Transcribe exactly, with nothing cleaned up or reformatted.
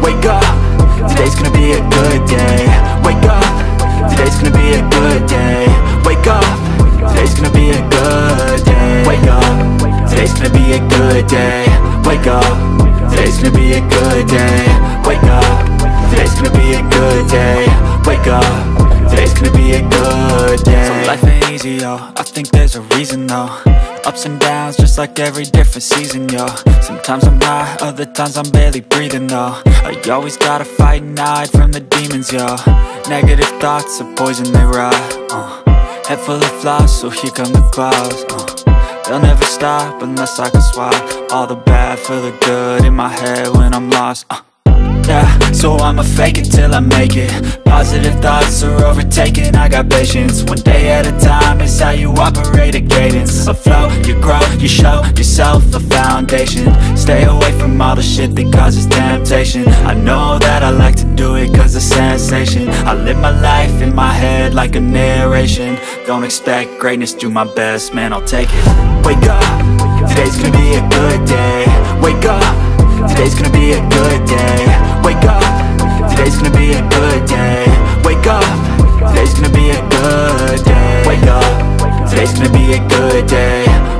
Wake up, today's gonna be a good day. Wake up, today's gonna be a good day. Wake up, today's gonna be a good day. Wake up, today's gonna be a good day. Wake up, today's gonna be a good day. Wake up, today's gonna be a good day. Wake up, today's gonna be a good day. So life ain't easy, yo, I think there's a reason though. Ups and downs, just like every different season, yo. Sometimes I'm high, other times I'm barely breathing, though. I always gotta fight and hide from the demons, yo. Negative thoughts are poison, they rot, uh. Head full of flaws, so here come the clouds, uh. They'll never stop unless I can swap all the bad for the good in my head when I'm lost, uh. Yeah, so I'ma fake it till I make it. Positive thoughts are overtaken, I got patience. One day at a time, it's how you operate a cadence. A flow, you grow, you show yourself a foundation. Stay away from all the shit that causes temptation. I know that I like to do it cause it's sensation. I live my life in my head like a narration. Don't expect greatness, do my best, man, I'll take it. Wake up, today's gonna be a good day. Wake up, today's gonna be a good day. Wake up, today's gonna be a good day. Wake up, today's gonna be a good day. Wake up, today's gonna be a good day.